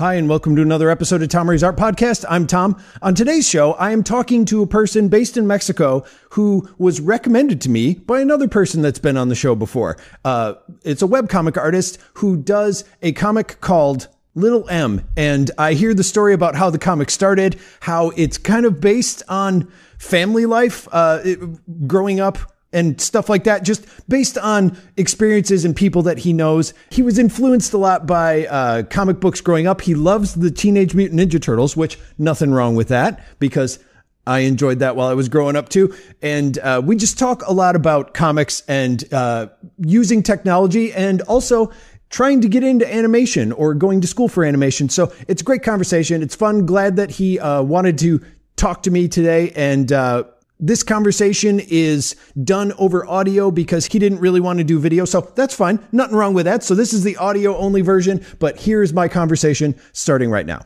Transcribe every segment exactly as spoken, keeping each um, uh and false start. Hi, and welcome to another episode of Tom Ray's Art Podcast. I'm Tom. On today's show, I am talking to a person based in Mexico who was recommended to me by another person that's been on the show before. Uh, it's a webcomic artist who does a comic called Little M, and I hear the story about how the comic started, how it's kind of based on family life, uh, it, growing up, and stuff like that, just based on experiences and people that he knows. He was influenced a lot by uh, comic books growing up. He loves the Teenage Mutant Ninja Turtles, which nothing wrong with that, because I enjoyed that while I was growing up too. And uh, we just talk a lot about comics and uh, using technology and also trying to get into animation or going to school for animation. So it's a great conversation. It's fun. Glad that he uh, wanted to talk to me today. And uh, this conversation is done over audio because he didn't really want to do video. So that's fine. Nothing wrong with that. So this is the audio only version, but here's my conversation starting right now.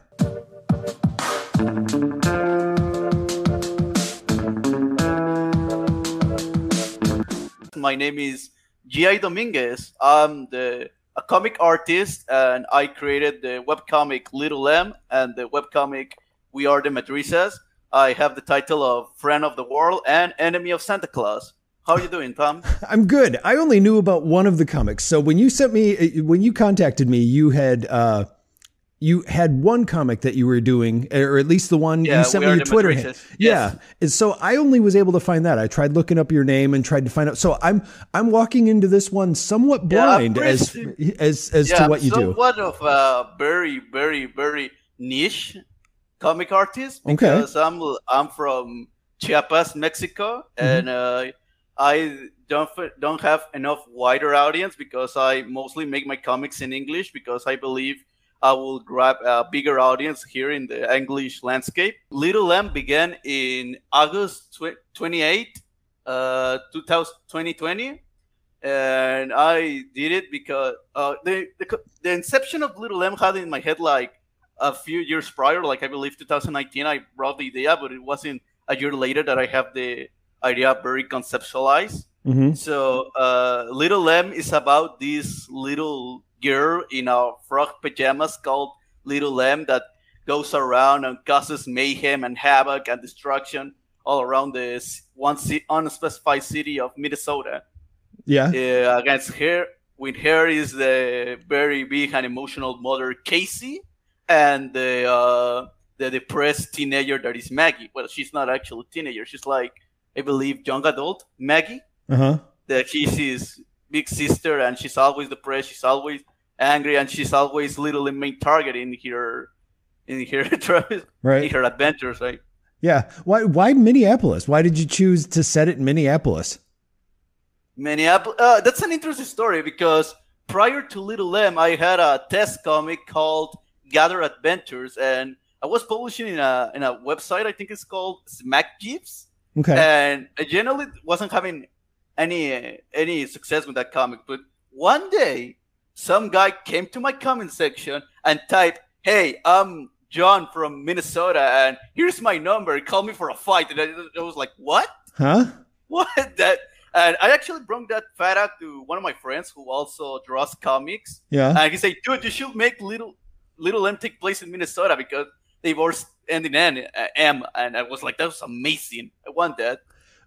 My name is G A Dominguez. I'm the, a comic artist, and I created the webcomic Little M and the webcomic We Are the Matrices. I have the title of Friend of the World and Enemy of Santa Claus. How are you doing, Tom? I'm good. I only knew about one of the comics. So when you sent me, when you contacted me, you had uh, you had one comic that you were doing, or at least the one yeah, you sent me your Twitter. Yes. Yeah. And so I only was able to find that. I tried looking up your name and tried to find out. So I'm I'm walking into this one somewhat blind yeah, as as as yeah, to what I'm you somewhat do. Somewhat of a very very very niche comic artist, because okay. I'm I'm from Chiapas, Mexico, mm-hmm. and uh, I don't don't have enough wider audience because I mostly make my comics in English because I believe I will grab a bigger audience here in the English landscape. Little M began in August twenty-eighth, uh, twenty twenty, and I did it because uh, the, the the inception of Little M had in my head like a few years prior, like I believe two thousand nineteen, I brought the idea, but it wasn't a year later that I have the idea very conceptualized. Mm-hmm. So uh, Little M is about this little girl in our frog pajamas called Little M that goes around and causes mayhem and havoc and destruction all around this one c- unspecified city of Minnesota. Yeah. Uh, against her, with her is the very big and emotional mother, Casey, and the uh, the depressed teenager that is Maggie. Well, she's not actually a teenager. She's like, I believe, young adult, Maggie. Uh-huh. That she's his big sister, and she's always depressed. She's always angry, and she's always little main target in her in her right. in her adventures, right? Yeah. Why why Minneapolis? Why did you choose to set it in Minneapolis? Minneapolis. Uh, that's an interesting story because prior to Little M, I had a test comic called Gather Adventures, and I was publishing in a in a website. I think it's called SmackGeeps. Okay. And I generally wasn't having any any success with that comic, but one day some guy came to my comment section and typed, "Hey, I'm John from Minnesota, and here's my number. Call me for a fight." And I, I was like, "What? Huh? What that?" And I actually brought that fat out to one of my friends who also draws comics. Yeah. And he said, "Dude, you should make little." Little M take place in Minnesota because they were end in end uh, M, and I was like, that was amazing. I want that.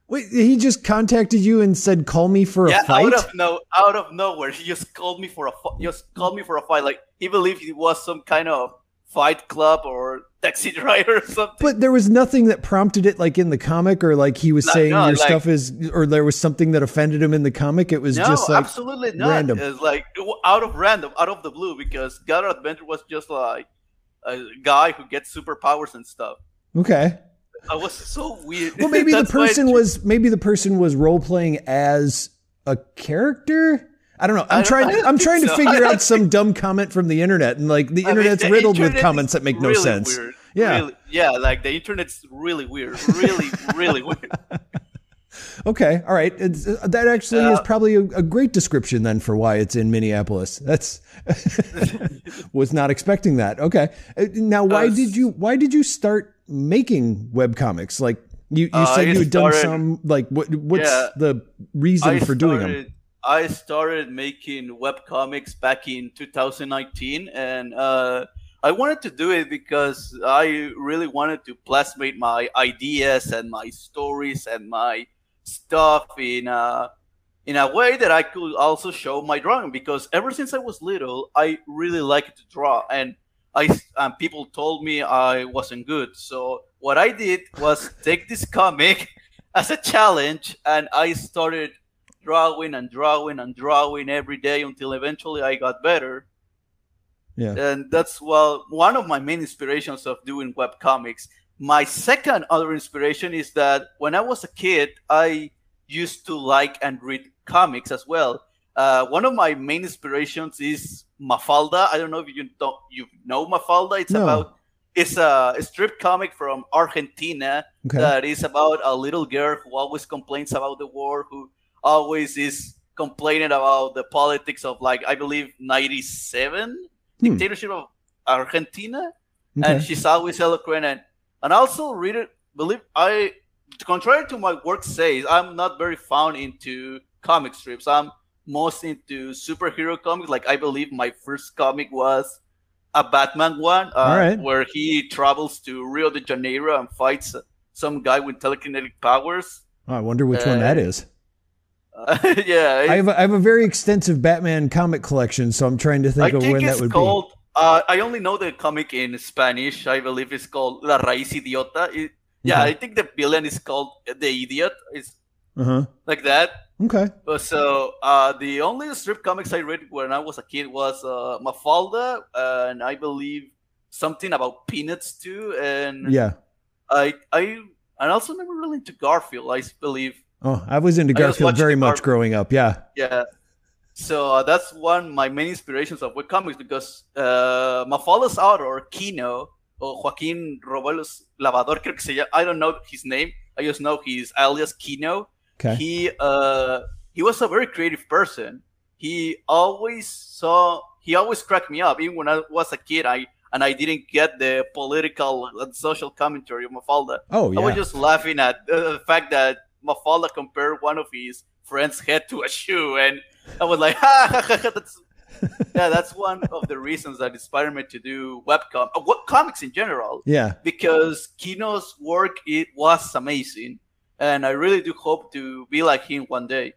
Wait, he just contacted you and said, "Call me for yeah, a fight." Out of no, out of nowhere, he just called me for a just called me for a fight. Like he believed it was some kind of fight club or taxi driver or something. But there was nothing that prompted it, like in the comic, or like he was no, saying no, your like, stuff is, or there was something that offended him in the comic. It was no, just like absolutely not. Random. It was like out of random, out of the blue, because Gather Adventure was just like a guy who gets superpowers and stuff. Okay. I was so weird. Well, maybe the person was maybe the person was role playing as a character. I don't know. I'm don't, trying. To, I'm trying to so. figure out some think... dumb comment from the internet, and like the I internet's mean, the riddled internet with comments that make really no sense. Weird. Yeah, really, yeah. Like the internet's really weird. Really, really weird. Okay, all right. It's, uh, that actually uh, is probably a, a great description then for why it's in Minneapolis. That's was not expecting that. Okay. Now, why uh, did you? Why did you start making webcomics? Like you, you uh, said you had started, done some. Like what? What's yeah, the reason I for started, doing them? I started making webcomics back in two thousand nineteen, and uh, I wanted to do it because I really wanted to plasmate my ideas and my stories and my stuff in a, in a way that I could also show my drawing, because ever since I was little, I really liked to draw, and I and people told me I wasn't good. So what I did was take this comic as a challenge, and I started drawing and drawing and drawing every day until eventually I got better. Yeah. And that's well, one of my main inspirations of doing webcomics. My second other inspiration is that when I was a kid, I used to like and read comics as well. Uh, one of my main inspirations is Mafalda. I don't know if you don't, you know Mafalda. It's no. about it's a, a strip comic from Argentina okay. that is about a little girl who always complains about the war, who always is complaining about the politics of, like, I believe ninety-seven Hmm. dictatorship of Argentina, okay. and she's always eloquent, and, and also read it. Believe I, contrary to my work says, I'm not very fond into comic strips. I'm most into superhero comics. Like, I believe my first comic was a Batman one, uh, right. where he travels to Rio de Janeiro and fights some guy with telekinetic powers. Oh, I wonder which uh, one that is. Uh, yeah, I have, a, I have a very extensive Batman comic collection, so I'm trying to think I of think when that would called, be. Uh, I only know the comic in Spanish. I believe it's called La Raíz Idiota. It, yeah, mm-hmm. I think the villain is called The Idiot. It's uh-huh. like that. Okay. So uh, the only strip comics I read when I was a kid was uh, Mafalda, uh, and I believe something about Peanuts too. And yeah, I I and also never really into Garfield. I believe. Oh, I was into Garfield very much Garfield. growing up. Yeah. Yeah. So uh, that's one of my main inspirations of webcomics, because uh, Mafalda's author, Quino, or Joaquín Robles Lavador, creo que se llama, I don't know his name. I just know his alias Quino. Okay. He, uh, he was a very creative person. He always saw, he always cracked me up. Even when I was a kid, I and I didn't get the political and social commentary of Mafalda. Oh, yeah. I was just laughing at uh, the fact that Mafalda compared one of his friend's head to a shoe, and I was like, ha, ha, ha, ha. That's, yeah, that's one of the reasons that inspired me to do webcom, uh, web comics in general. Yeah, because Kino's work, it was amazing, and I really do hope to be like him one day.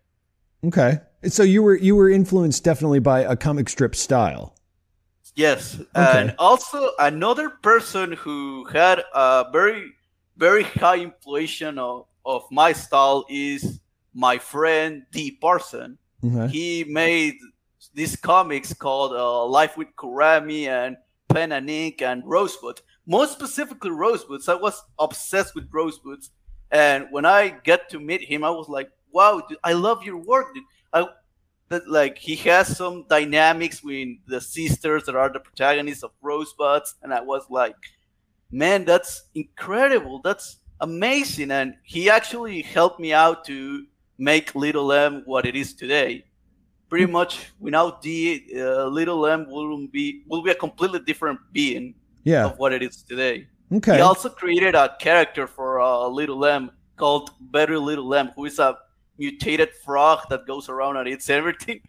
Okay, so you were you were influenced definitely by a comic strip style. Yes, okay. And also another person who had a very very high influence of. of my style is my friend D. Parson. Mm-hmm. He made these comics called uh, Life with Kurami and Pen and Ink and Rosebud. More specifically, Rosebuds. I was obsessed with Rosebuds. And when I got to meet him, I was like, wow, dude, I love your work. Dude. I, that, like, he has some dynamics with the sisters that are the protagonists of Rosebuds. And I was like, man, that's incredible. That's amazing. And he actually helped me out to make Little M what it is today. Pretty much without D, uh, Little M wouldn't be will be a completely different being yeah. of what it is today. Okay. He also created a character for uh, Little M called Better Little M, who is a mutated frog that goes around and eats everything,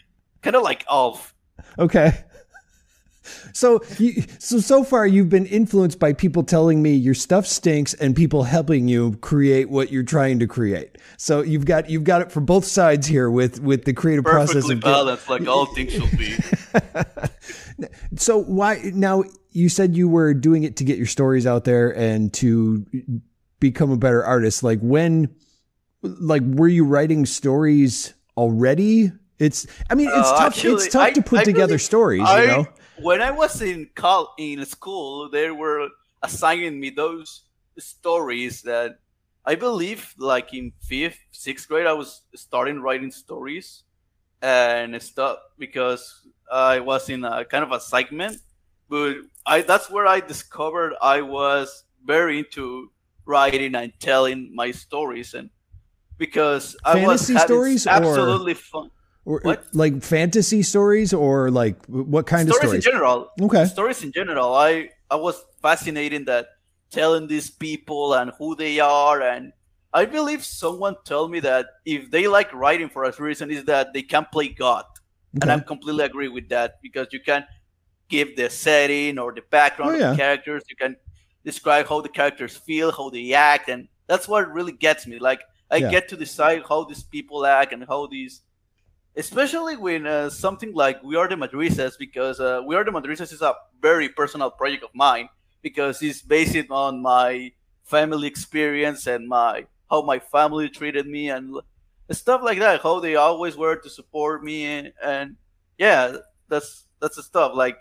kind of like Alf. Okay. So, you, so, so far you've been influenced by people telling me your stuff stinks and people helping you create what you're trying to create. So you've got, you've got it for both sides here with, with the creative process. Perfectly balanced, like all things should be. So why, now you said you were doing it to get your stories out there and to become a better artist. Like when, like, were you writing stories already? It's, I mean, it's uh, tough. Actually, it's tough I, to put I together really, stories, I, you know? When I was in col- in school, they were assigning me those stories that I believe, like in fifth, sixth grade, I was starting writing stories and stuff because I was in a kind of a segment. But I that's where I discovered I was very into writing and telling my stories, and because I was having absolutely fun. Or, what? Like fantasy stories or like what kind stories of stories? in general. Okay. Stories in general. I, I was fascinated that telling these people and who they are. And I believe someone told me that if they like writing for a reason is that they can play God. Okay. And I completely agree with that because you can give the setting or the background oh, yeah. of the characters. You can describe how the characters feel, how they act, and that's what really gets me. Like, I yeah. get to decide how these people act and how these... Especially when uh, something like We Are the Matrices, because uh, We Are the Matrices is a very personal project of mine, because it's based on my family experience and my how my family treated me and stuff like that, how they always were to support me. And, and yeah, that's that's the stuff. Like,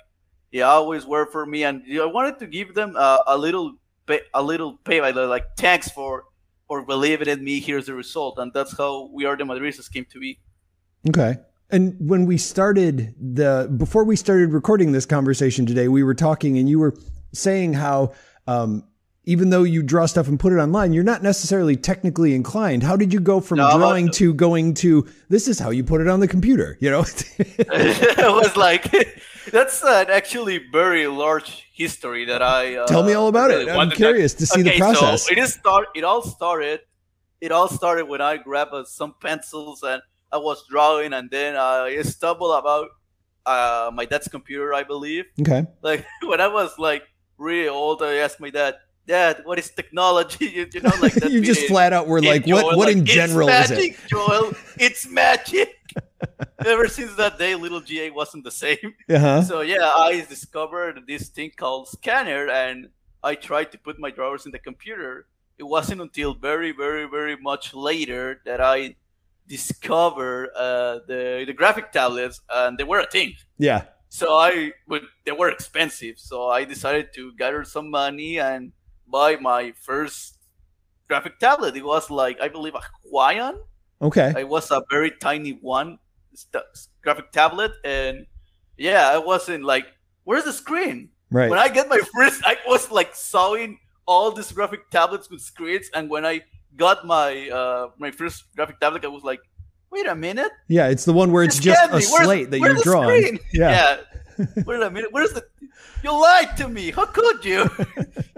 they always were for me. And I wanted to give them uh, a little pay, a little payback, like, thanks for, for believing in me. Here's the result. And that's how We Are the Matrices came to be. Okay. And when we started the, before we started recording this conversation today, we were talking and you were saying how, um, even though you draw stuff and put it online, you're not necessarily technically inclined. How did you go from no, drawing no. to going to, this is how you put it on the computer, you know? It was like, that's an actually very large history that I, uh, tell me all about really it. I'm curious to, to see okay, the process. So it is start, it all started, it all started when I grabbed uh, some pencils and I was drawing, and then I stumbled about uh, my dad's computer, I believe. Okay. Like, when I was, like, really old, I asked my dad, Dad, what is technology? You, you know, like, that you just flat out were like, what, what in general is it? It's magic, Joel. It's magic. Ever since that day, little G A wasn't the same. Uh-huh. So, yeah, I discovered this thing called scanner, and I tried to put my drawers in the computer. It wasn't until very, very, very much later that I... discover uh, the the graphic tablets, and they were a thing. Yeah. So I would they were expensive. So I decided to gather some money and buy my first graphic tablet. It was like I believe a Huion. Okay. It was a very tiny one st- graphic tablet, and yeah, I wasn't like, where's the screen? Right. When I get my first, I was like sawing all these graphic tablets with screens, and when I got my uh, my first graphic tablet, I was like, wait a minute. Yeah, it's the one where it's just a slate that you're drawing. Yeah. yeah. Wait a minute. Where's the... You lied to me. How could you?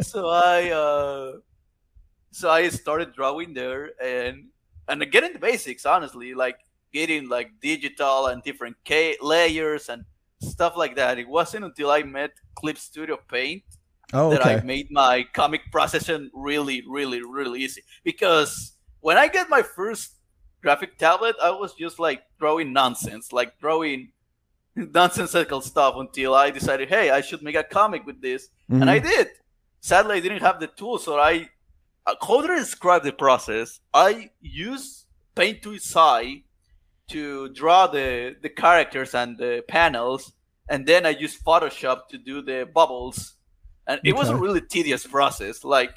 so I uh, so I started drawing there and and getting the basics, honestly, like getting like digital and different K- layers and stuff like that. It wasn't until I met Clip Studio Paint Oh, that okay. I made my comic processing really, really, really easy. Because when I get my first graphic tablet, I was just like drawing nonsense, like drawing nonsensical stuff until I decided, hey, I should make a comic with this. Mm-hmm. And I did. Sadly, I didn't have the tools, so I, how to describe the process, I used Paint Tool Sai to draw the, the characters and the panels, and then I used Photoshop to do the bubbles. And it okay. was a really tedious process. Like,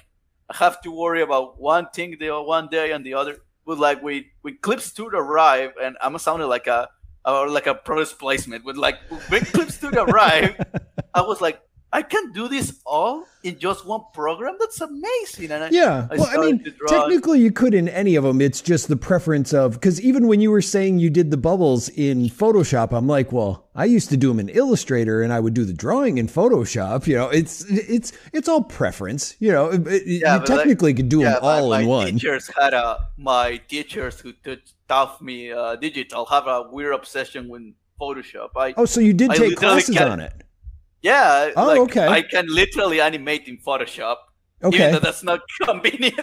I have to worry about one thing the one day and the other. But like, we when Clip Studio arrived, and I'm sounding like a or like a product placement. With like when Clip Studio arrived, I was like, I can do this all in just one program. That's amazing. And I, yeah, I well, I mean, technically you could in any of them. It's just the preference of, because even when you were saying you did the bubbles in Photoshop, I'm like, well, I used to do them in Illustrator and I would do the drawing in Photoshop. You know, it's it's it's all preference. You know, it, yeah, you technically like, could do yeah, them all my, my in one. My teachers had a my teachers who taught me uh, digital have a weird obsession with Photoshop. I, oh, so you did I take classes on it. Yeah, oh, like, okay. I can literally animate in Photoshop, okay. even though that's not convenient.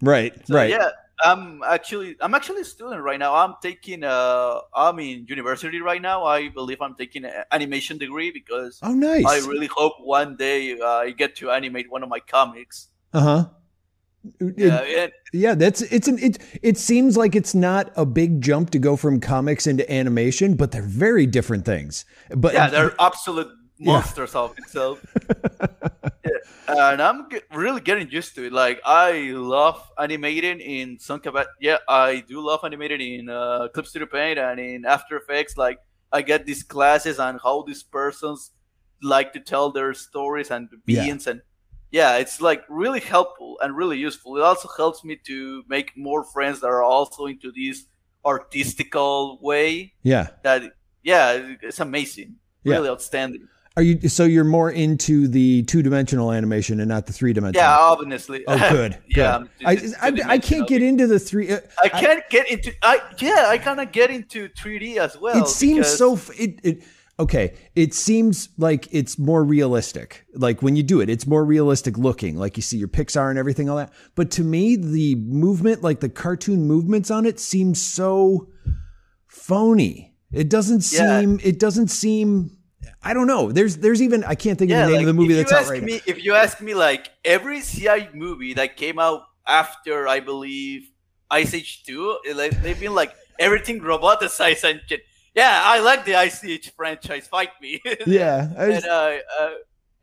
Right, so, right. Yeah, I'm actually I'm actually a student right now. I'm taking uh I'm in university right now. I believe I'm taking an animation degree because oh, nice. I really hope one day uh, I get to animate one of my comics. Uh huh. Yeah, it, yeah, that's it's an it. It seems like it's not a big jump to go from comics into animation, but they're very different things. But yeah, they're absolute. Monsters yeah. of itself, yeah. and I'm get, really getting used to it. Like I love animating in some capacity. Yeah, I do love animating in uh, Clip Studio Paint and in After Effects. Like I get these classes on how these persons like to tell their stories and beings, yeah. and yeah, it's like really helpful and really useful. It also helps me to make more friends that are also into this artistical way. Yeah, that yeah, it's amazing. Yeah. Really outstanding. Are you so you're more into the two-dimensional animation and not the three-dimensional? Yeah, obviously. Oh, good. yeah, good. I, I I can't get into the three. Uh, I can't I, get into. I yeah, I kind of get into three D as well. It seems so. It, it okay, it seems like it's more realistic. Like when you do it, it's more realistic looking, like you see your Pixar and everything, all that. But to me, the movement, like the cartoon movements on it seems so phony. It doesn't yeah. seem, it doesn't seem, I don't know. There's, there's even, I can't think yeah, of the name like, of the movie that's out right me, now. If you ask me, like every C I movie that came out after, I believe, Ice Age two, like, they've been like everything roboticized and shit. Yeah, I like the Ice Age franchise. Fight me. Yeah, I just... and I uh,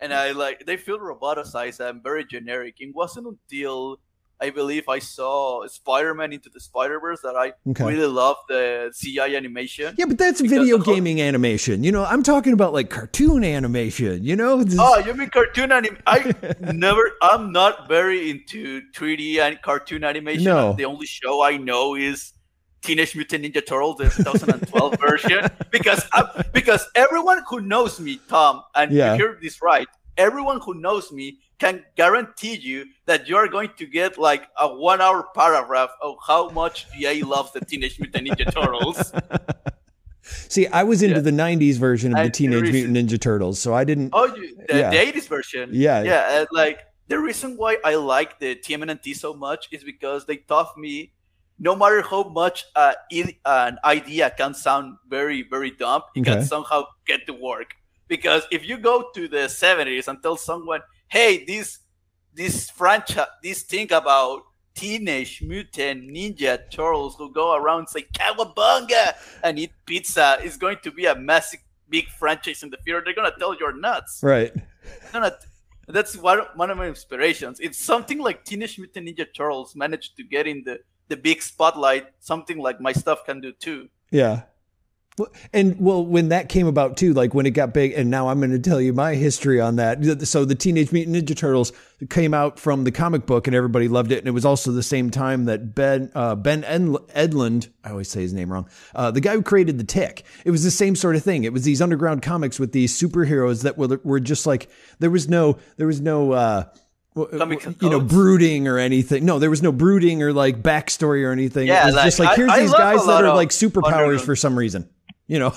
and I like they feel roboticized and very generic. It wasn't until I believe I saw Spider-Man Into the Spider-Verse that I okay. really loved the C G I animation. Yeah, but that's video gaming whole... animation. You know, I'm talking about like cartoon animation. You know? This... Oh, you mean cartoon animation? I never. I'm not very into three D and cartoon animation. No. The only show I know is Teenage Mutant Ninja Turtles, the twenty twelve version, because I, because everyone who knows me, Tom, and yeah. you hear this right, everyone who knows me can guarantee you that you are going to get like a one-hour paragraph of how much G A loves the Teenage Mutant Ninja Turtles. See, I was into yeah. the nineties version of and the Teenage the reason, Mutant Ninja Turtles, so I didn't. Oh, you, the, yeah. the eighties version. Yeah, yeah. And, like the reason why I like the T M N T so much is because they taught me. No matter how much uh, it, uh, an idea can sound very, very dumb, it okay. can somehow get to work. Because if you go to the seventies and tell someone, hey, this this franchise, this thing about Teenage Mutant Ninja Turtles who go around and say, cowabunga, and eat pizza is going to be a massive, big franchise in the future, they're going to tell you're nuts. Right. They're gonna t- that's one, one of my inspirations. It's something like Teenage Mutant Ninja Turtles managed to get in the the big spotlight, something like my stuff can do too. Yeah. And well, when that came about too, like when it got big, and now I'm going to tell you my history on that. So the Teenage Mutant Ninja Turtles came out from the comic book and everybody loved it. And it was also the same time that Ben, uh, Ben Edlund, I always say his name wrong. Uh, the guy who created The Tick. It was the same sort of thing. It was these underground comics with these superheroes that were, were just like, there was no, there was no, uh, Well, you know, brooding or anything. No, there was no brooding or like backstory or anything. Yeah, it was like, just like, here's I, I these guys that are like superpowers for some reason, you know?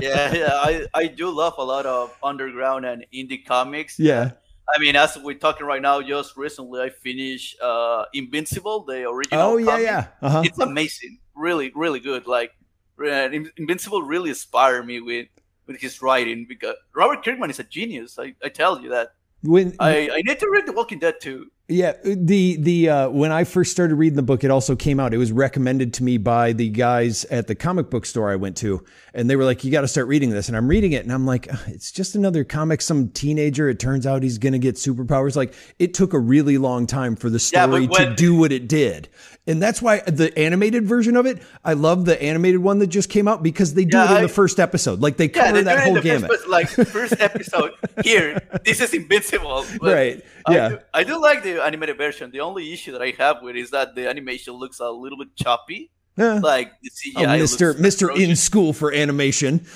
yeah, yeah. I, I do love a lot of underground and indie comics. Yeah. I mean, as we're talking right now, just recently I finished uh, Invincible, the original Oh, yeah, comic. yeah. Uh-huh. It's amazing. Really, really good. Like, Invincible really inspired me with, with his writing because Robert Kirkman is a genius. I, I tell you that. When I, I need to read The Walking Dead too. Yeah, the the uh, when I first started reading the book, it also came out. It was recommended to me by the guys at the comic book store I went to, and they were like, "You got to start reading this." And I'm reading it, and I'm like, "It's just another comic." Some teenager. It turns out he's gonna get superpowers. Like it took a really long time for the story yeah, when- to do what it did, and that's why the animated version of it. I love the animated one that just came out because they do yeah, it in I, the first episode. Like they cover yeah, that whole gamut. First, like first episode here, this is Invincible. But right. Yeah. I do, I do like the animated version. The only issue that I have with it is that the animation looks a little bit choppy. Yeah. Like the C G I. Oh, Mister Mister in school for animation.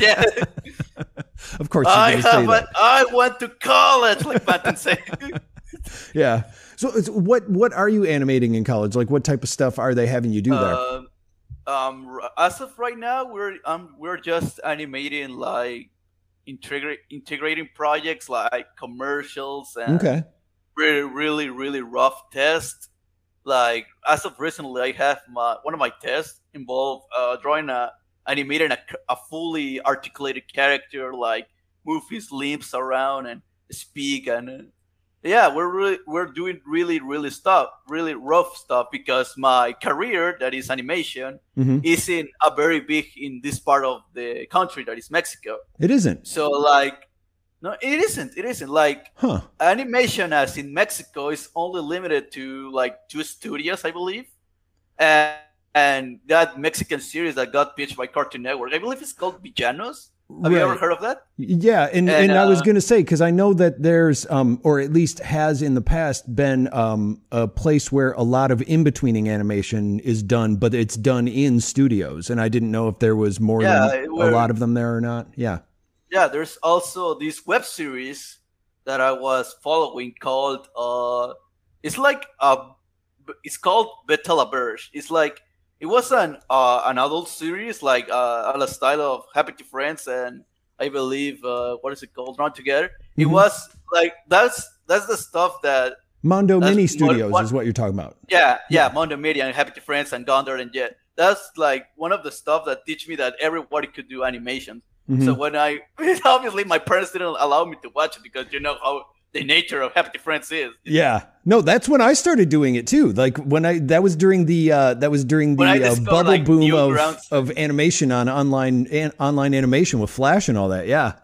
yeah. Of course. I have. Say that. A, I went to college, like Patton said. yeah. So, what what are you animating in college? Like, what type of stuff are they having you do there? Uh, um, as of right now, we're um we're just animating like integra- integrating projects like commercials and. Okay. Really, really, really rough test. Like as of recently, I have my one of my tests involved uh, drawing a animating a, a fully articulated character, like move his limbs around and speak. And uh, yeah, we're really we're doing really, really stuff, really rough stuff because my career, that is animation, mm-hmm. isn't a very big in this part of the country, that is Mexico. It isn't. So like. No, it isn't. It isn't. Like, huh. animation as in Mexico is only limited to, like, two studios, I believe. And, and that Mexican series that got pitched by Cartoon Network, I believe it's called Villanos. Have right. you ever heard of that? Yeah, and, and, and uh, I was going to say, because I know that there's, um, or at least has in the past, been um, a place where a lot of in-betweening animation is done, but it's done in studios. And I didn't know if there was more yeah, than a lot of them there or not. Yeah. Yeah, there's also this web series that I was following called, uh, it's like, a, it's called Betelgeuse. It's like It was an uh, an adult series, like uh, a la style of Happy Tree Friends, and I believe uh, what is it called? Not Together. Mm-hmm. It was like that's that's the stuff that Mondo Mini Studios what, is what you're talking about. Yeah, yeah, yeah. Mondo Mini and Happy Tree Friends and Gondor and Jet. That's like one of the stuff that teach me that everybody could do animation. Mm-hmm. So when I obviously my parents didn't allow me to watch it because you know how the nature of Happy Tree Friends is. Yeah. No, that's when I started doing it too. Like when I that was during the uh, that was during the uh, bubble like boom of, of animation on online an, online animation with Flash and all that. Yeah.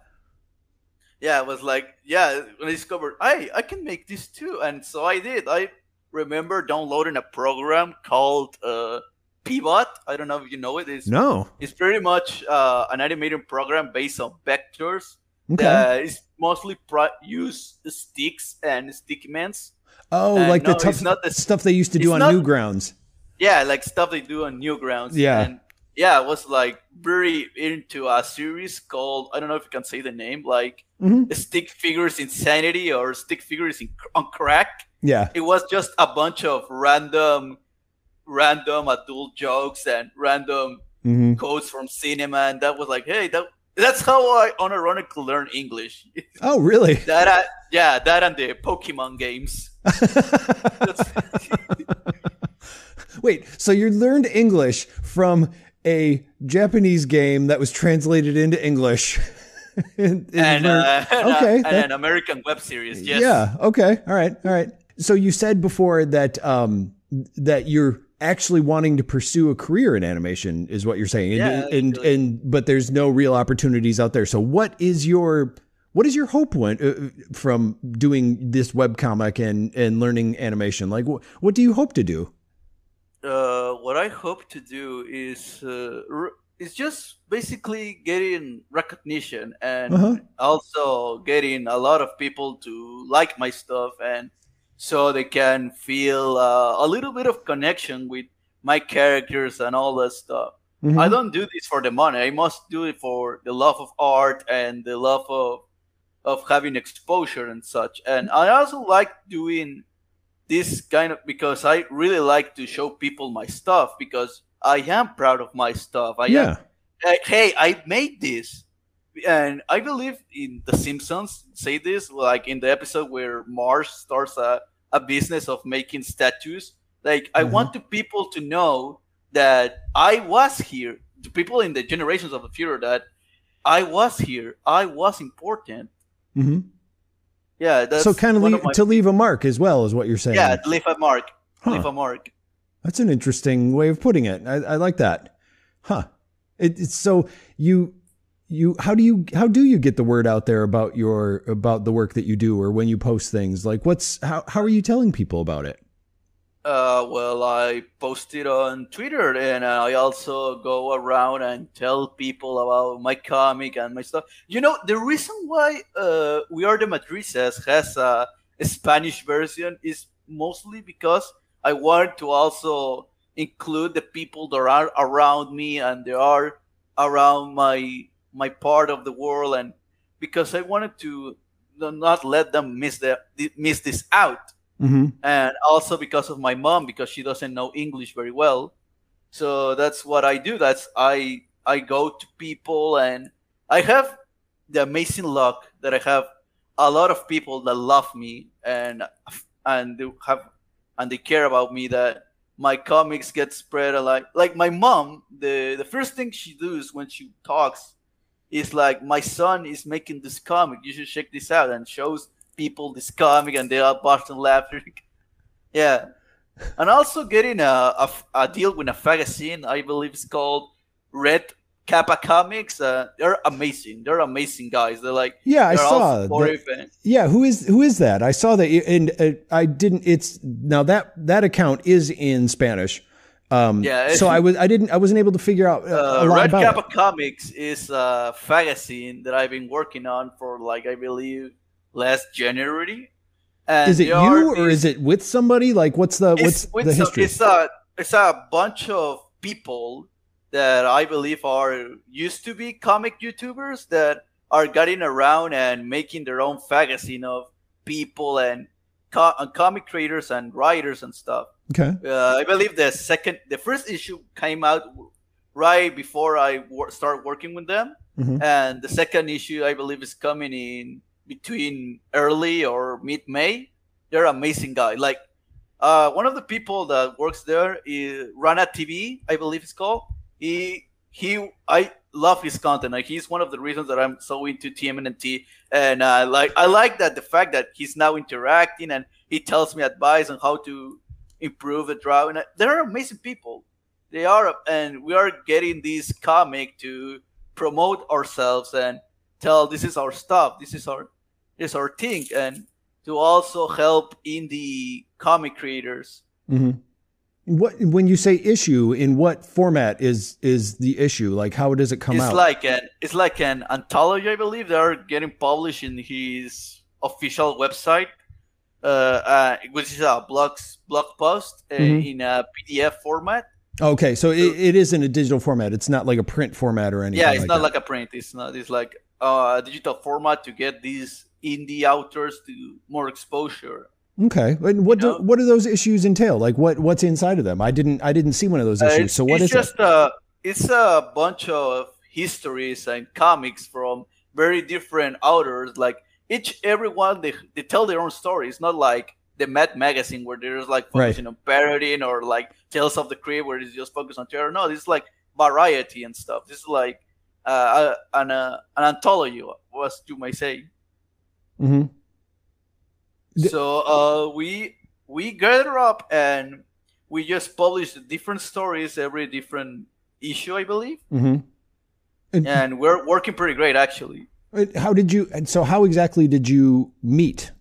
Yeah, it was like yeah, when I discovered I I can make this too, and so I did. I remember downloading a program called uh, Pivot. I don't know if you know it. It's, no. It's pretty much uh, an animating program based on vectors. Okay. Uh, it's mostly pro- use sticks and stickmans. Oh, and like no, the tough the, stuff they used to do on not, Newgrounds. Yeah, like stuff they do on Newgrounds. Yeah. And yeah, I was like very into a series called, I don't know if you can say the name, like mm-hmm. Stick Figures Insanity or Stick Figures in, on Crack. Yeah. It was just a bunch of random, random adult jokes and random mm-hmm. quotes from cinema. And that was like, hey, that... That's how I unironically learn English. Oh, really? That, I, yeah, that and the Pokemon games. Wait, so you learned English from a Japanese game that was translated into English, and, and, uh, and, okay, uh, that, and an American web series? Yes. Yeah. Okay. All right. All right. So you said before that um, that you're. Actually wanting to pursue a career in animation is what you're saying. And, yeah, and, really. and, but there's no real opportunities out there. So what is your, what is your hope when, uh, from doing this webcomic and, and learning animation? Like wh- what do you hope to do? Uh, what I hope to do is, uh, re- is just basically getting recognition and uh-huh. also getting a lot of people to like my stuff and, so they can feel uh, a little bit of connection with my characters and all that stuff. Mm-hmm. I don't do this for the money. I must do it for the love of art and the love of of having exposure and such. And I also like doing this kind of because I really like to show people my stuff because I am proud of my stuff. I yeah. am, like, hey, I made this. And I believe in The Simpsons say this, like in the episode where Marge starts a, a business of making statues. Like mm-hmm. I want the people to know that I was here, the people in the generations of the future that I was here, I was important. Mm-hmm. Yeah. That's so kind of leave, my... to leave a mark as well is what you're saying. Yeah, leave a mark. Huh. Leave a mark. That's an interesting way of putting it. I, I like that. Huh. It, it's so you... You how do you how do you get the word out there about your about the work that you do or when you post things? Like what's how how are you telling people about it? Uh, well, I post it on Twitter and I also go around and tell people about my comic and my stuff. You know, the reason why uh, We Are the Matrices has a, a Spanish version is mostly because I want to also include the people that are around me and they are around my my part of the world, and because I wanted to not let them miss the miss this out, mm-hmm. and also because of my mom, because she doesn't know English very well, so that's what I do. That's I I go to people, and I have the amazing luck that I have a lot of people that love me and and they have and they care about me. That my comics get spread like like my mom. The the first thing she does when she talks. It's like, my son is making this comic. You should check this out. And shows people this comic, and they are busting laughing. Yeah. And also getting a, a, a deal with a magazine, I believe it's called Red Kappa Comics. Uh, they're amazing. They're amazing guys. They're like... Yeah, I saw. That, yeah, who is who is that? I saw that. And uh, I didn't... It's Now, that, that account is in Spanish. Um, yeah, so I was I didn't I wasn't able to figure out uh, a lot Red about Kappa it. Comics is a magazine that I've been working on for like I believe last January. And is it you are, or is it with somebody? Like what's the what's the history? Some, it's a it's a bunch of people that I believe are used to be comic YouTubers that are getting around and making their own magazine of people and co- comic creators and writers and stuff. Okay. Uh, I believe the second, the first issue came out right before I wor- start working with them, mm-hmm. and the second issue I believe is coming in between early or mid-May. They're amazing guys. Like uh, one of the people that works there is Rana T V, I believe it's called. He he, I love his content. Like he's one of the reasons that I'm so into T M N T, and uh, like I like that the fact that he's now interacting and he tells me advice on how to improve the drawing. They're amazing people. They are, and we are getting this comic to promote ourselves and tell this is our stuff, this is our this is our thing, and to also help indie comic creators. Mm-hmm. What when you say issue, in what format is is the issue? Like how does it come it's out? It's like an it's like an anthology, I believe. They are getting published in his official website, uh, uh, which is a blog blog post uh, mm-hmm. in a P D F format. Okay, so it, it is in a digital format. It's not like a print format or anything. Yeah, it's like not that. like a print. It's not. It's like a digital format to get these indie authors to more exposure. Okay, and what do, what do those issues entail? Like what, what's inside of them? I didn't I didn't see one of those issues. Uh, so what it's is just it? A, it's a bunch of histories and comics from very different authors. Like each everyone they they tell their own story. It's not like the Mad Magazine where there's like focusing right. on parodying or like Tales of the Crib where it's just focused on terror. No, this is like variety and stuff. This is like uh, an uh, an anthology, as you may say. Mm-hmm. The- so uh, we we gather up and we just publish different stories every different issue, I believe. Mm-hmm. And-, and we're working pretty great, actually. How did you? And so, how exactly did you meet?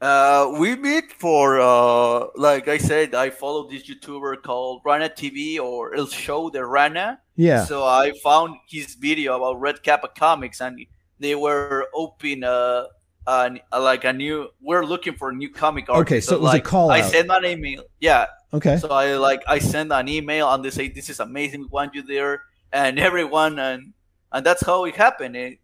Uh, we meet for, uh, like I said, I follow this YouTuber called Rana T V or El Show de Rana. Yeah. So I found his video about Red Kappa Comics, and they were open, uh, uh like a new. We're looking for a new comic artist. Okay, so, so it was like, a call out. I sent an email. Yeah. Okay. So I like I send an email and they say this is amazing. We want you there, and everyone, and and that's how it happened. It,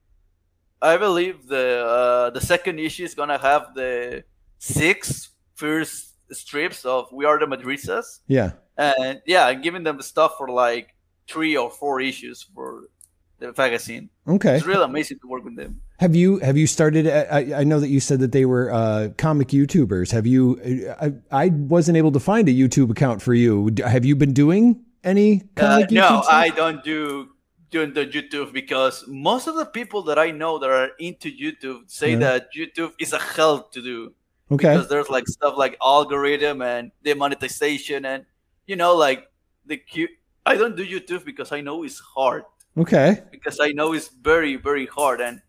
I believe the uh, the second issue is gonna have the six first strips of We Are the Matrices. Yeah, and yeah, I'm giving them the stuff for like three or four issues for the magazine. Okay, it's really amazing to work with them. Have you have you started? I, I know that you said that they were uh, comic YouTubers. Have you? I, I wasn't able to find a YouTube account for you. Have you been doing any comic uh, YouTube? No, stuff? I don't do. Doing the YouTube because most of the people that I know that are into YouTube say yeah. that YouTube is a hell to do. Okay. Because there's like stuff like algorithm and demonetization and you know like the cute. I don't do YouTube because I know it's hard. Okay. Because I know it's very very hard and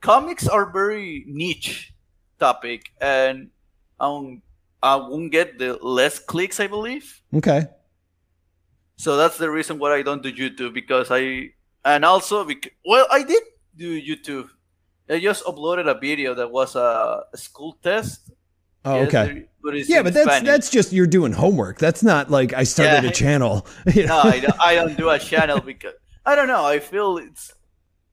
comics are very niche topic and um, I won't get the less clicks I believe. Okay. So that's the reason why I don't do YouTube because I. And also, because, well, I did do YouTube. I just uploaded a video that was a school test. Oh, yes, okay. But yeah, but that's Spanish. That's just you're doing homework. That's not like I started yeah, a channel. You know? No, I don't, I don't do a channel because I don't know. I feel it's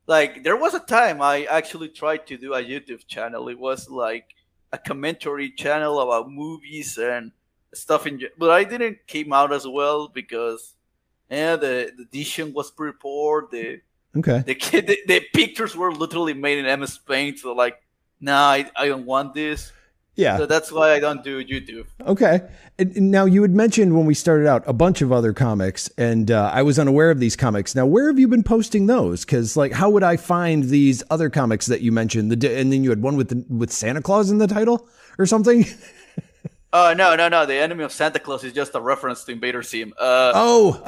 like there was a time I actually tried to do a YouTube channel. It was like a commentary channel about movies and stuff, in but I didn't came out as well because. Yeah, the, the edition was pretty poor. The okay, the, the the pictures were literally made in M S Paint. So like, nah, I, I don't want this. Yeah, so that's why I don't do YouTube. Okay, and now you had mentioned when we started out a bunch of other comics, and uh, I was unaware of these comics. Now, where have you been posting those? Because like, how would I find these other comics that you mentioned? The and then you had one with the, with Santa Claus in the title or something. Oh, uh, no, no, no. The Enemy of Santa Claus is just a reference to Invader Zim. Uh, oh.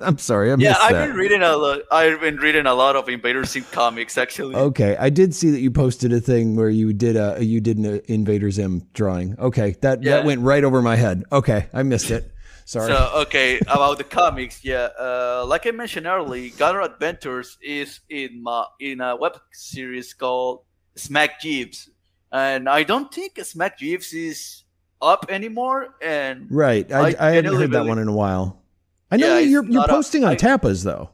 I'm sorry. I yeah, missed I've that. been reading a lot. I've been reading a lot of Invader Zim comics, actually. Okay. I did see that you posted a thing where you did a you did an Invader Zim drawing. Okay. That, yeah. that went right over my head. Okay. I missed it. Sorry. So, okay. About the comics. Yeah. Uh, like I mentioned earlier, Gather Adventures is in, my, in a web series called SmackGeeps. And I don't think SmackGeeps is up anymore. And right, I, I, I hadn't heard that one in a while. I know yeah, you're you're posting a, on I, Tapas though.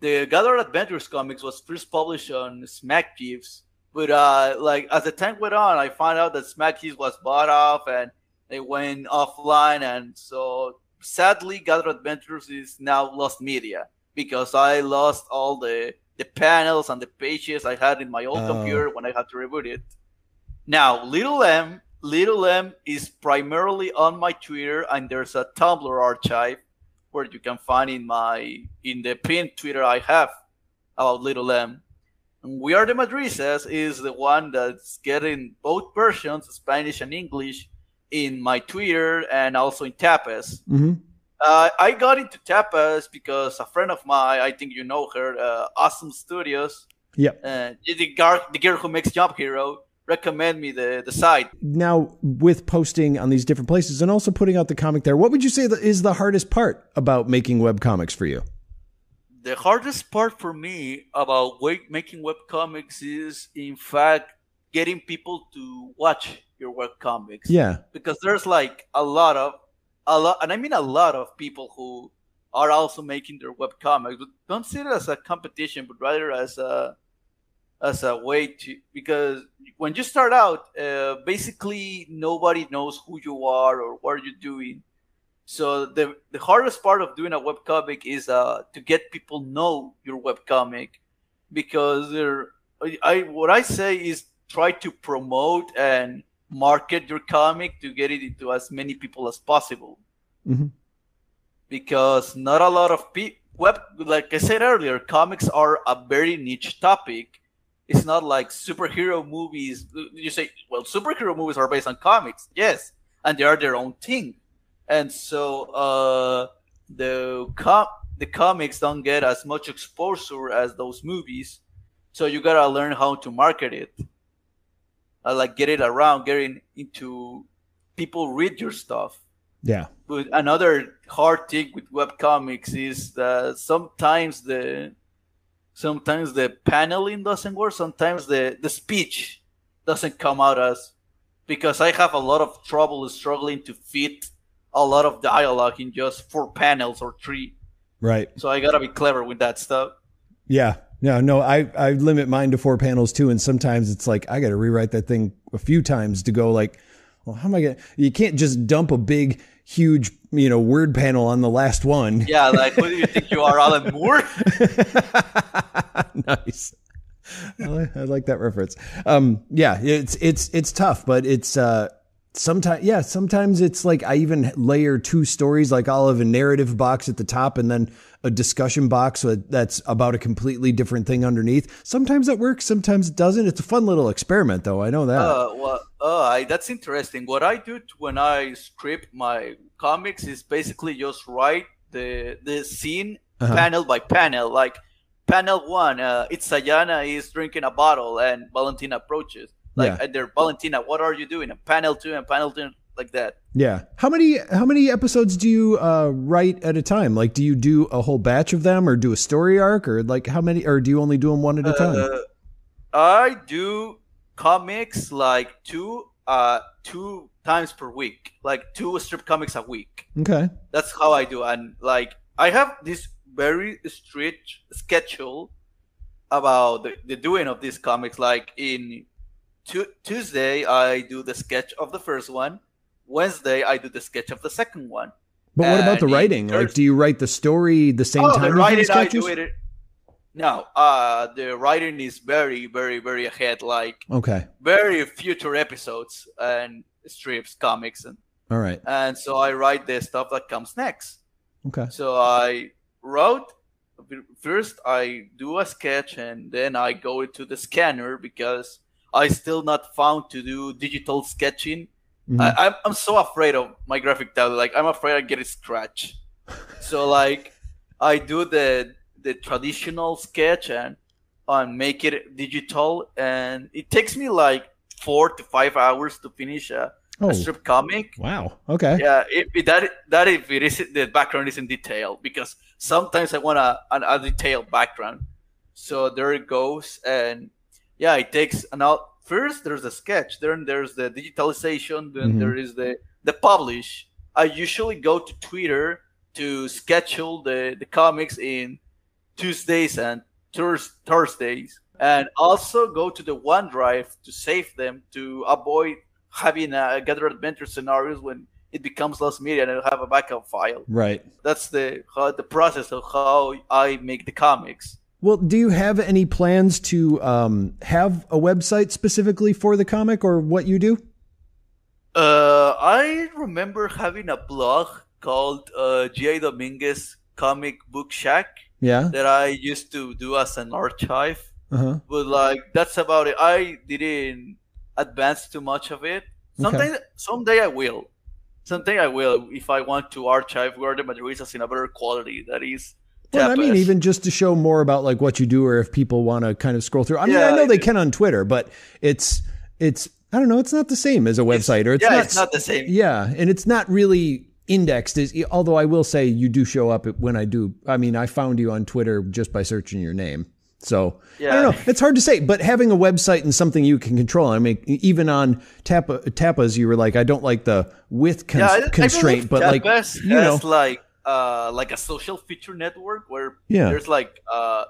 The Gather Adventures comics was first published on SmackGeeps, but uh, like as the time went on, I found out that SmackGeeps was bought off, and they went offline, and so sadly Gather Adventures is now lost media because I lost all the the panels and the pages I had in my old oh. computer when I had to reboot it. Now, Little M, Little M is primarily on my Twitter, and there's a Tumblr archive where you can find in my in the pinned Twitter I have about Little M. And We Are the Matrices is the one that's getting both versions, Spanish and English, in my Twitter and also in Tapas. Mm-hmm. Uh, I got into Tapas because a friend of mine, I think you know her, uh, Awesome Studios. Yeah. Uh, the, girl, the girl who makes Jump Hero recommend me the, the site. Now, with posting on these different places and also putting out the comic there, what would you say is the hardest part about making webcomics for you? The hardest part for me about making webcomics is, in fact, getting people to watch your webcomics. Yeah. Because there's like a lot of, a lot, and I mean a lot of people who are also making their webcomics, but don't see it as a competition, but rather as a, as a way to, because when you start out, uh, basically nobody knows who you are or what you're doing. So the the hardest part of doing a webcomic is uh, to get people know your webcomic, because they're, I what I say is try to promote and market your comic to get it into as many people as possible. Mm-hmm. Because not a lot of people, web, like I said earlier, comics are a very niche topic. It's not like superhero movies. You say, well, superhero movies are based on comics. Yes, and they are their own thing. And so uh, the com- the comics don't get as much exposure as those movies. So you gotta learn how to market it. I like get it around, getting into people read your stuff. Yeah. But another hard thing with webcomics is that sometimes the sometimes the paneling doesn't work. Sometimes the, the speech doesn't come out as, because I have a lot of trouble struggling to fit a lot of dialogue in just four panels or three. Right. So I got to be clever with that stuff. Yeah. No, no, I, I limit mine to four panels too. And sometimes it's like, I got to rewrite that thing a few times to go like, well, how am I going to, you can't just dump a big, huge, you know, word panel on the last one. Yeah. Like, who do you think you are, Alan Moore? Nice. I like that reference. Um, yeah, it's, it's, it's tough, but it's, uh, Sometimes, yeah, sometimes it's like I even layer two stories, like I'll have a narrative box at the top and then a discussion box that's about a completely different thing underneath. Sometimes that works, sometimes it doesn't. It's a fun little experiment, though. I know that. Uh, well, uh, I, that's interesting. What I do when I script my comics is basically just write the the scene uh-huh. panel by panel. Like panel one, uh, it's Sayana is drinking a bottle and Valentina approaches. Like, yeah. They're Valentina, what are you doing? And panel two and panel two, like that. Yeah. How many how many episodes do you uh, write at a time? Like, do you do a whole batch of them or do a story arc? Or, like, how many? Or do you only do them one at a time? Uh, I do comics, like, two uh, two times per week. Like, two strip comics a week. Okay. That's how I do. And, like, I have this very strict schedule about the, the doing of these comics. Like, in... Tuesday, I do the sketch of the first one. Wednesday, I do the sketch of the second one. But what and about the writing? Thursday, like, do you write the story the same oh, time? The writing, the I do it. No, uh, the writing is very, very, very ahead. Like, okay, very future episodes and strips, comics, and all right. And so I write the stuff that comes next. Okay. So I wrote. First, I do a sketch, and then I go into the scanner because I still not found to do digital sketching. Mm-hmm. I, I'm I'm so afraid of my graphic tablet. Like, I'm afraid I get it scratched. So, like, I do the the traditional sketch and and make it digital. And it takes me like four to five hours to finish a, oh. a strip comic. Wow. Okay. Yeah. It, it, that that if it is the background isn't detailed, because sometimes I want a an, a detailed background. So there it goes. And yeah, it takes now. First, there's a sketch. Then there's the digitalization. Then mm-hmm. there is the, the publish. I usually go to Twitter to schedule the, the comics in Tuesdays and thurs- Thursdays, and also go to the OneDrive to save them to avoid having a Gather Adventures scenarios when it becomes lost media and I have a backup file. Right. That's the how, the process of how I make the comics. Well, do you have any plans to um, have a website specifically for the comic or what you do? Uh, I remember having a blog called uh, G A Dominguez Comic Book Shack. Yeah. That I used to do as an archive. Uh-huh. But like that's about it. I didn't advance too much of it. Someday, okay. someday I will. Someday I will if I want to archive where the Matrices in a better quality. That is. Well, I mean, even just to show more about like what you do, or if people want to kind of scroll through. I mean, yeah, I know they can on Twitter, but it's it's I don't know. It's not the same as a website, it's, or it's yeah, not, it's not the same. Yeah, and it's not really indexed. Is although I will say you do show up when I do. I mean, I found you on Twitter just by searching your name. So yeah. I don't know. It's hard to say, but having a website and something you can control. I mean, even on Tapa, Tapas, you were like, I don't like the width cons- yeah, I, constraint, I but like, you know, like, uh, like a social feature network where yeah. there's like uh,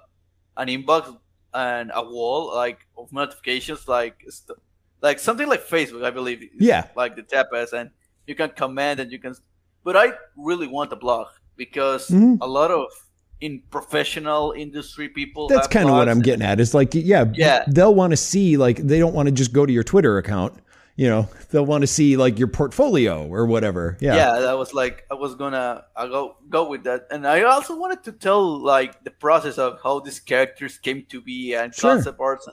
an inbox and a wall like of notifications, like st- like something like Facebook, I believe. Yeah. Like the Tapas, and you can comment and you can. But I really want a blog because mm-hmm. a lot of. In professional industry people. That's kind of what I'm getting at. It's like, yeah, yeah. they'll want to see, like, they don't want to just go to your Twitter account. You know, they'll want to see like your portfolio or whatever. Yeah. Yeah. That was like, I was going to go go with that. And I also wanted to tell like the process of how these characters came to be and sure. concept arts.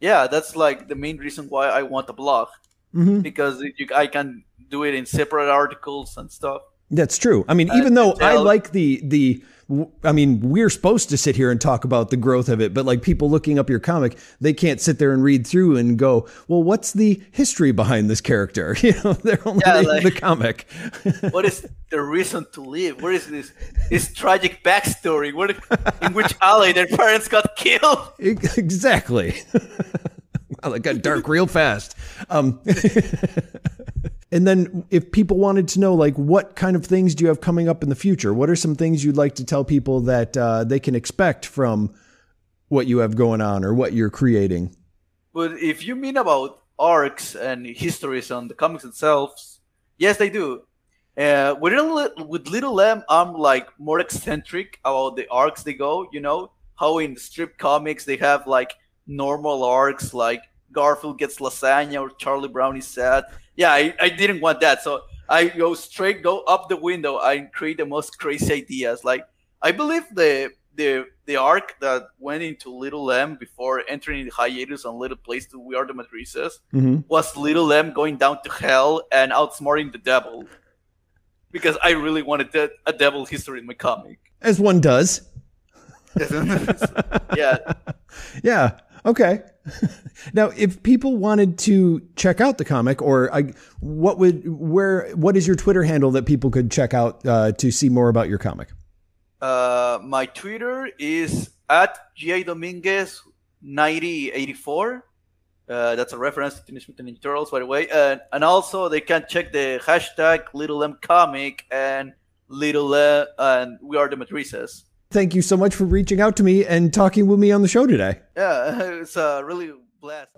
Yeah. That's like the main reason why I want a blog mm-hmm. because you, I can do it in separate articles and stuff. That's true. I mean, and even though tell, I like the, the, I mean, we're supposed to sit here and talk about the growth of it, but like people looking up your comic, they can't sit there and read through and go, well, what's the history behind this character? You know, they're only yeah, like, the comic. What is the reason to live? Where is this, this tragic backstory? Where, in which alley their parents got killed? Exactly. Wow, it got dark real fast. Um, and then if people wanted to know, like, what kind of things do you have coming up in the future? What are some things you'd like to tell people that uh, they can expect from what you have going on or what you're creating? Well, if you mean about arcs and histories on the comics themselves, yes, they do. Uh, with, Little, with Little M, I'm, like, more eccentric about the arcs they go, you know? How in strip comics they have, like, normal arcs, like Garfield gets lasagna or Charlie Brown is sad. Yeah, I, I didn't want that. So I go straight, go up the window and create the most crazy ideas. Like, I believe the the the arc that went into Little M before entering the hiatus on Little Place to We Are the Matrices mm-hmm. was Little M going down to hell and outsmarting the devil. Because I really wanted that, a devil history in my comic. As one does. yeah. Yeah. Okay. Now, if people wanted to check out the comic, or I, what would where what is your Twitter handle that people could check out uh, to see more about your comic? Uh, my Twitter is at G A Dominguez ninety eighty-four. Uh, that's a reference to Teenage Mutant Ninja Turtles, by the way. And, and also, they can check the hashtag Little M Comic and Little M, and We Are the Matrices. Thank you so much for reaching out to me and talking with me on the show today. Yeah, it's a really blast.